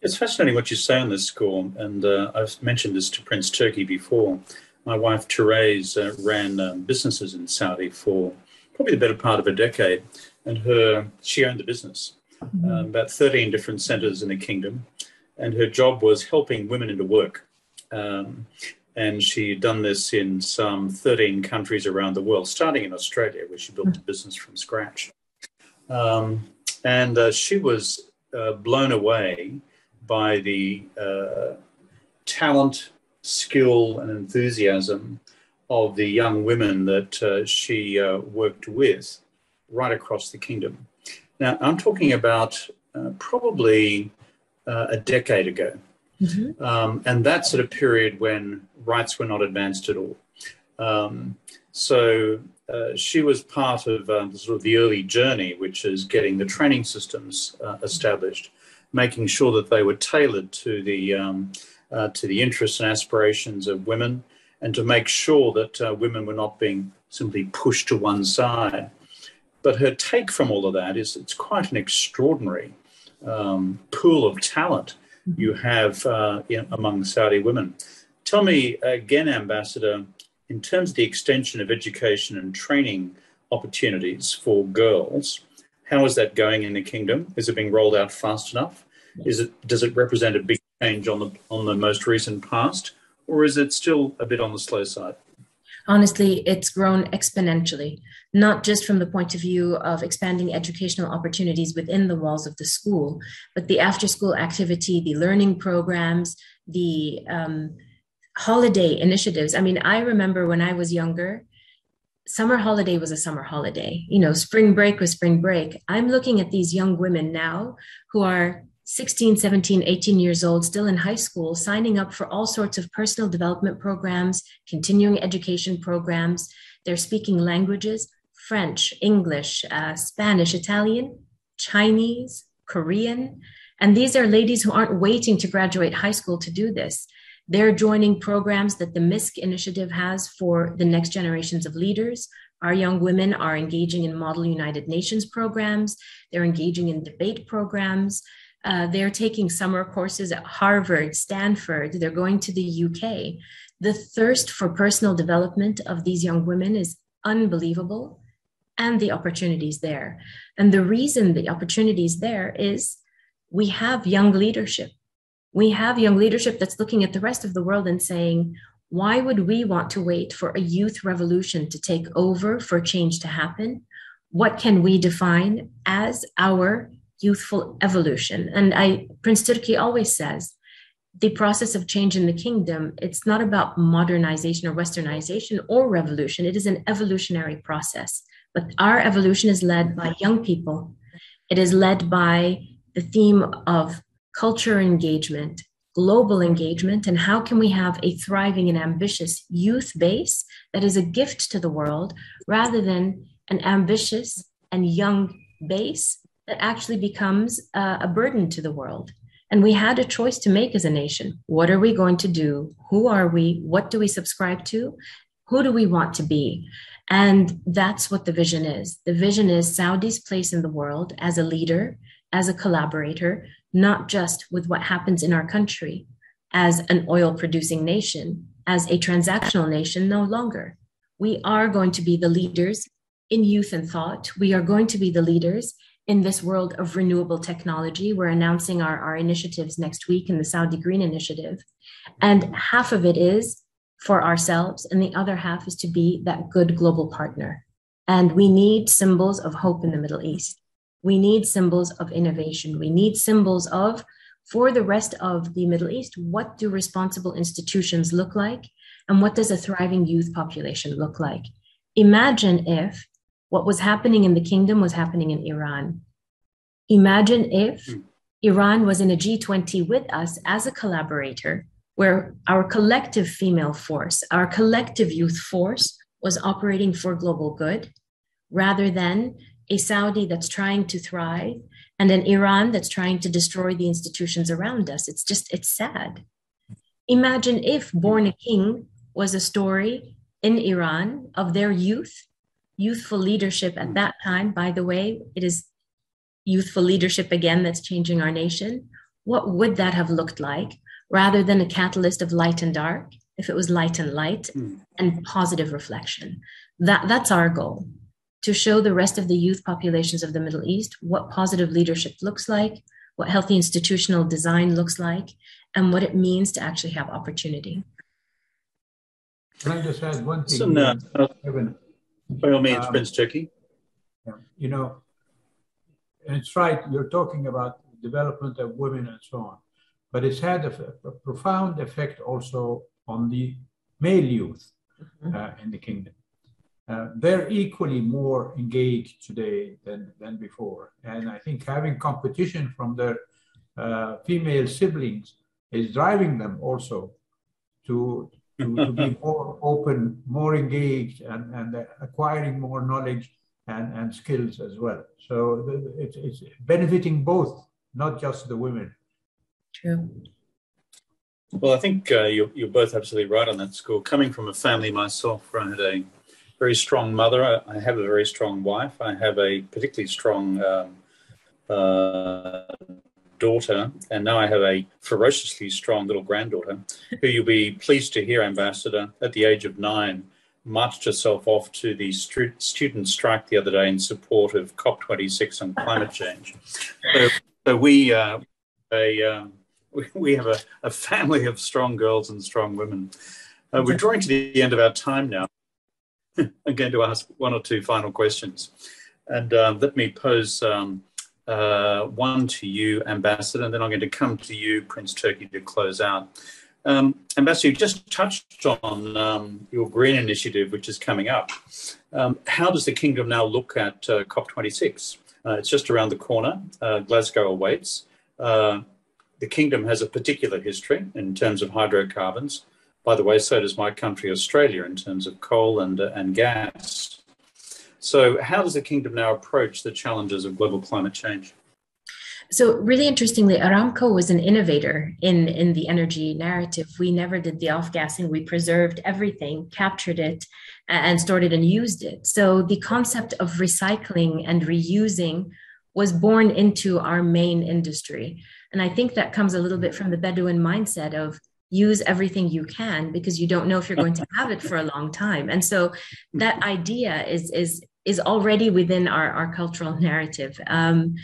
It's fascinating what you say on this score, and uh, I've mentioned this to Prince Turki before. My wife Therese uh, ran um, businesses in Saudi for probably the better part of a decade, and her she owned the business, um, about thirteen different centres in the kingdom, and her job was helping women into work. Um, and she'd done this in some thirteen countries around the world, starting in Australia, where she built a business from scratch. Um, and uh, she was uh, blown away by the uh, talent, skill, and enthusiasm of the young women that uh, she uh, worked with right across the kingdom. Now, I'm talking about uh, probably uh, a decade ago, mm-hmm. um, and that's at a period when rights were not advanced at all. Um, so uh, she was part of um, sort of the early journey, which is getting the training systems uh, established, making sure that they were tailored to the, um, uh, to the interests and aspirations of women, and to make sure that uh, women were not being simply pushed to one side. But her take from all of that is it's quite an extraordinary um, pool of talent you have uh, in, among Saudi women. Tell me again, Ambassador, in terms of the extension of education and training opportunities for girls, how is that going in the kingdom? Is it being rolled out fast enough? Is it, does it represent a big change on the, on the most recent past, or is it still a bit on the slow side? Honestly, it's grown exponentially, not just from the point of view of expanding educational opportunities within the walls of the school, but the after-school activity, the learning programs, the um, holiday initiatives. I mean, I remember when I was younger, summer holiday was a summer holiday. You know, spring break was spring break. I'm looking at these young women now who are sixteen, seventeen, eighteen years old, still in high school, signing up for all sorts of personal development programs, continuing education programs. They're speaking languages, French, English, uh, Spanish, Italian, Chinese, Korean. And these are ladies who aren't waiting to graduate high school to do this. They're joining programs that the Misk initiative has for the next generations of leaders. Our young women are engaging in Model United Nations programs. They're engaging in debate programs. Uh, they're taking summer courses at Harvard, Stanford. They're going to the U K. The thirst for personal development of these young women is unbelievable, and the opportunities there. And the reason the opportunities there is we have young leadership. We have young leadership that's looking at the rest of the world and saying, why would we want to wait for a youth revolution to take over, for change to happen? What can we define as our youthful evolution? And I, Prince Turki always says, the process of change in the kingdom, it's not about modernization or westernization or revolution. It is an evolutionary process. But our evolution is led by young people. It is led by the theme of culture engagement, global engagement, and how can we have a thriving and ambitious youth base that is a gift to the world rather than an ambitious and young base that actually becomes uh, a burden to the world. And we had a choice to make as a nation. What are we going to do? Who are we? What do we subscribe to? Who do we want to be? And that's what the vision is. The vision is Saudi's place in the world as a leader, as a collaborator, not just with what happens in our country, as an oil-producing nation, as a transactional nation no longer. We are going to be the leaders in youth and thought. We are going to be the leaders in this world of renewable technology. We're announcing our, our initiatives next week in the Saudi Green Initiative. And half of it is for ourselves, and the other half is to be that good global partner. And we need symbols of hope in the Middle East. We need symbols of innovation. We need symbols of, for the rest of the Middle East, what do responsible institutions look like? And what does a thriving youth population look like? Imagine if what was happening in the kingdom was happening in Iran. Imagine if Iran was in a G twenty with us as a collaborator, where our collective female force, our collective youth force was operating for global good, rather than a Saudi that's trying to thrive and an Iran that's trying to destroy the institutions around us. It's just, it's sad. Imagine if Born a King was a story in Iran of their youth, youthful leadership at that time. By the way, it is youthful leadership again that's changing our nation. What would that have looked like? Rather than a catalyst of light and dark, if it was light and light mm. and positive reflection. That, that's our goal, to show the rest of the youth populations of the Middle East what positive leadership looks like, what healthy institutional design looks like, and what it means to actually have opportunity. Can I just add one thing? So, no, Kevin, by all means, um, Prince Turki. You know, and it's right, you're talking about development of women and so on. But it's had a, a profound effect also on the male youth mm-hmm. uh, in the kingdom. Uh, they're equally more engaged today than, than before. And I think having competition from their uh, female siblings is driving them also to, to, to be more open, more engaged, and, and acquiring more knowledge and, and skills as well. So it's, it's benefiting both, not just the women. True. Well, I think uh, you're, you're both absolutely right on that score. Coming from a family myself, I had a very strong mother. I have a very strong wife. I have a particularly strong um, uh, daughter. And now I have a ferociously strong little granddaughter who you'll be pleased to hear, Ambassador, at the age of nine, marched herself off to the stu- student strike the other day in support of COP twenty-six on climate change. So, so we... Uh, a um, We have a, a family of strong girls and strong women. Uh, we're drawing to the end of our time now. I'm going to ask one or two final questions. And uh, let me pose um, uh, one to you, Ambassador, and then I'm going to come to you, Prince Turki, to close out. Um, Ambassador, you just touched on um, your Green Initiative, which is coming up. Um, how does the Kingdom now look at uh, COP twenty-six? Uh, it's just around the corner. Uh, Glasgow awaits. Uh, the Kingdom has a particular history in terms of hydrocarbons. By the way, so does my country, Australia, in terms of coal and, uh, and gas. So how does the Kingdom now approach the challenges of global climate change? So really interestingly, Aramco was an innovator in, in the energy narrative. We never did the off-gassing. We preserved everything, captured it, and stored it and used it. So the concept of recycling and reusing was born into our main industry. And I think that comes a little bit from the Bedouin mindset of use everything you can, because you don't know if you're going to have it for a long time. And so that idea is, is, is already within our, our cultural narrative. Um,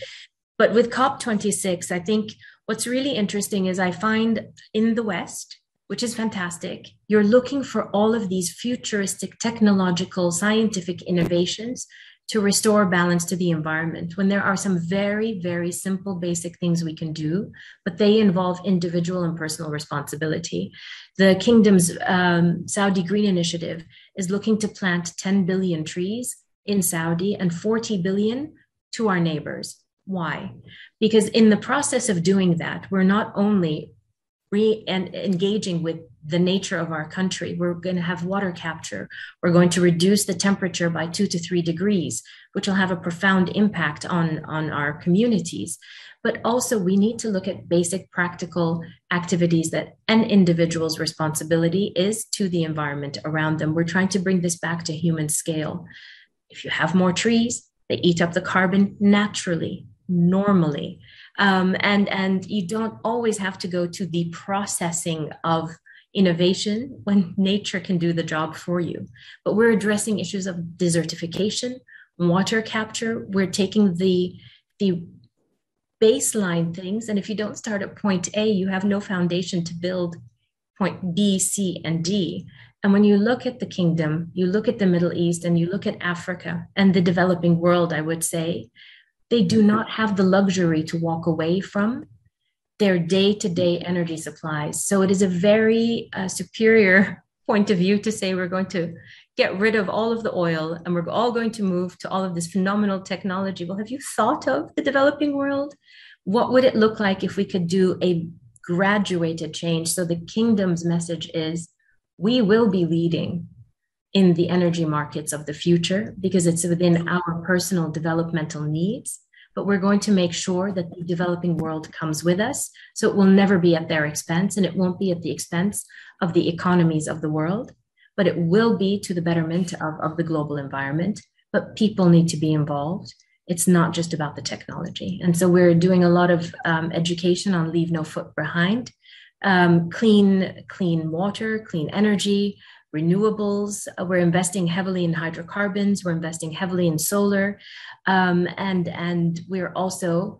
But with COP twenty-six, I think what's really interesting is I find in the West, which is fantastic, you're looking for all of these futuristic, technological, scientific innovations to restore balance to the environment, when there are some very, very simple, basic things we can do, but they involve individual and personal responsibility. The Kingdom's um, Saudi Green Initiative is looking to plant ten billion trees in Saudi and forty billion to our neighbors. Why? Because in the process of doing that, we're not only re and engaging with the nature of our country, we're going to have water capture. We're going to reduce the temperature by two to three degrees, which will have a profound impact on, on our communities. But also we need to look at basic practical activities that an individual's responsibility is to the environment around them. We're trying to bring this back to human scale. If you have more trees, they eat up the carbon naturally. Normally. Um, and, and you don't always have to go to the processing of innovation when nature can do the job for you. But we're addressing issues of desertification, water capture. We're taking the, the baseline things. And if you don't start at point A, you have no foundation to build point B, C, and D. And when you look at the Kingdom, you look at the Middle East, and you look at Africa and the developing world, I would say, they do not have the luxury to walk away from their day-to-day energy supplies. So it is a very uh, superior point of view to say we're going to get rid of all of the oil and we're all going to move to all of this phenomenal technology. Well, have you thought of the developing world? What would it look like if we could do a graduated change? So the Kingdom's message is we will be leading in the energy markets of the future, because it's within our personal developmental needs, but we're going to make sure that the developing world comes with us. So it will never be at their expense, and it won't be at the expense of the economies of the world, but it will be to the betterment of, of the global environment. But people need to be involved. It's not just about the technology. And so we're doing a lot of um, education on Leave No Foot Behind, um, clean, clean water, clean energy, renewables. We're investing heavily in hydrocarbons. We're investing heavily in solar. Um, and, and we're also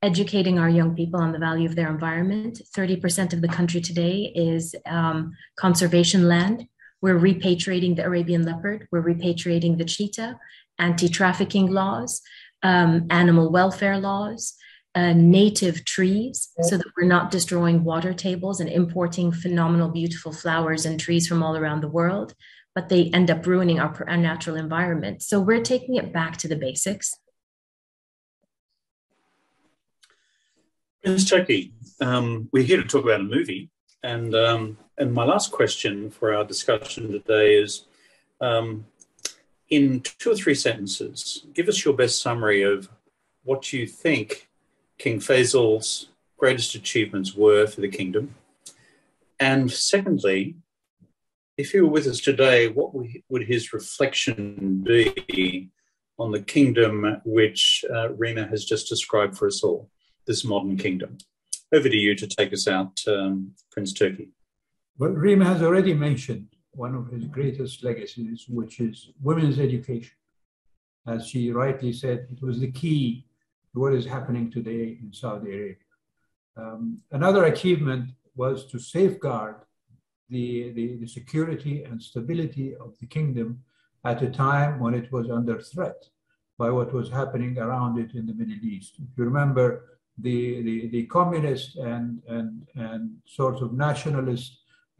educating our young people on the value of their environment. thirty percent of the country today is um, conservation land. We're repatriating the Arabian leopard. We're repatriating the cheetah, anti-trafficking laws, um, animal welfare laws, uh, native trees, so that we're not destroying water tables and importing phenomenal, beautiful flowers and trees from all around the world, but they end up ruining our, our natural environment. So we're taking it back to the basics. Miz Turki, um, we're here to talk about a movie. And, um, and my last question for our discussion today is, um, in two or three sentences, give us your best summary of what you think King Faisal's greatest achievements were for the Kingdom. And secondly, if he were with us today, what would his reflection be on the Kingdom which uh, Reema has just described for us all, this modern Kingdom? Over to you to take us out, um, Prince Turki. Well, Reema has already mentioned one of his greatest legacies, which is women's education. As she rightly said, it was the key what is happening today in Saudi Arabia. Um, another achievement was to safeguard the, the, the security and stability of the Kingdom at a time when it was under threat by what was happening around it in the Middle East. If you remember, the, the, the communist and, and, and sort of nationalist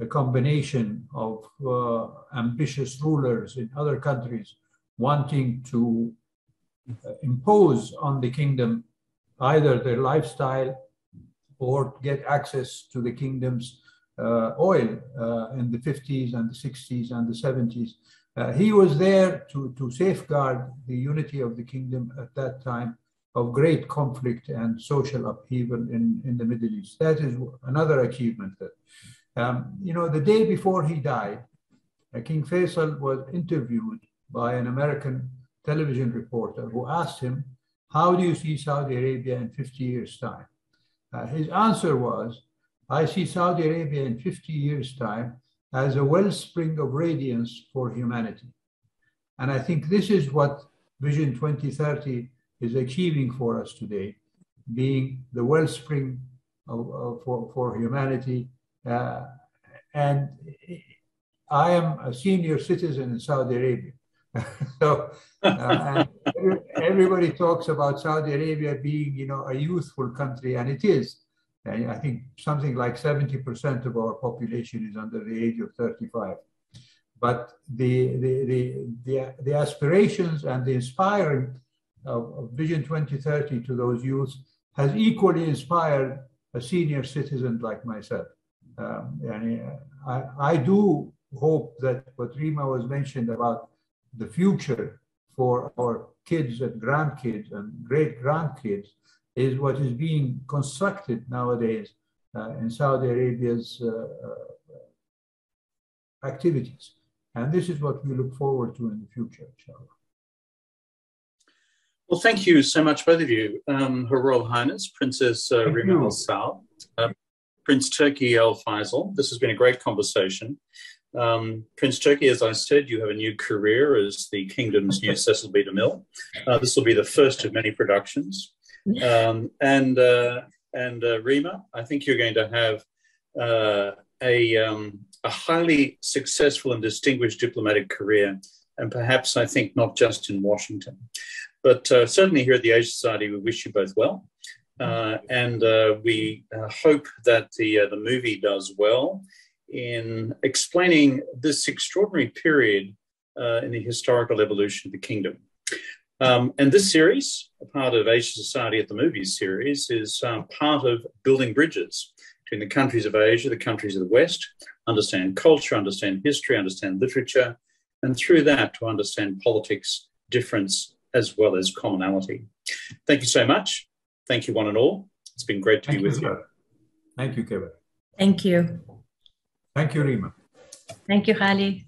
combination of uh, ambitious rulers in other countries wanting to uh, impose on the kingdom either their lifestyle or get access to the kingdom's uh, oil uh, in the fifties and the sixties and the seventies. Uh, he was there to, to safeguard the unity of the kingdom at that time of great conflict and social upheaval in, in the Middle East. That is another achievement. That, um, you know, the day before he died, uh, King Faisal was interviewed by an American television reporter who asked him, how do you see Saudi Arabia in fifty years' time? Uh, his answer was, I see Saudi Arabia in fifty years' time as a wellspring of radiance for humanity. And I think this is what Vision twenty thirty is achieving for us today, being the wellspring of, of, for, for humanity. Uh, and I am a senior citizen in Saudi Arabia. so uh, and everybody talks about Saudi Arabia being, you know, a youthful country, and it is. And I think something like seventy percent of our population is under the age of thirty-five. But the, the, the, the, the aspirations and the inspiring of, of Vision twenty thirty to those youths has equally inspired a senior citizen like myself. Um, and I, I do hope that what Reema was mentioned about the future for our kids and grandkids and great-grandkids is what is being constructed nowadays uh, in Saudi Arabia's uh, activities. And this is what we look forward to in the future, inshallah. Well, thank you so much, both of you. Um, Her Royal Highness, Princess uh, Reema Al Saud, uh, Prince Turki Al-Faisal, this has been a great conversation. Um, Prince Turki, as I said, you have a new career as the Kingdom's new Cecil B. DeMille. Uh, this will be the first of many productions. Um, and uh, and uh, Reema, I think you're going to have uh, a, um, a highly successful and distinguished diplomatic career, and perhaps, I think, not just in Washington. But uh, certainly here at the Asia Society, we wish you both well. Uh, and uh, we uh, hope that the, uh, the movie does well in explaining this extraordinary period uh, in the historical evolution of the kingdom. Um, and this series, a part of Asia Society at the Movies series, is um, part of building bridges between the countries of Asia, the countries of the West, understand culture, understand history, understand literature, and through that to understand politics, difference, as well as commonality. Thank you so much. Thank you one and all. It's been great to be with you. Thank you, Kevin. Thank you. Thank you, Reema. Thank you, Khali.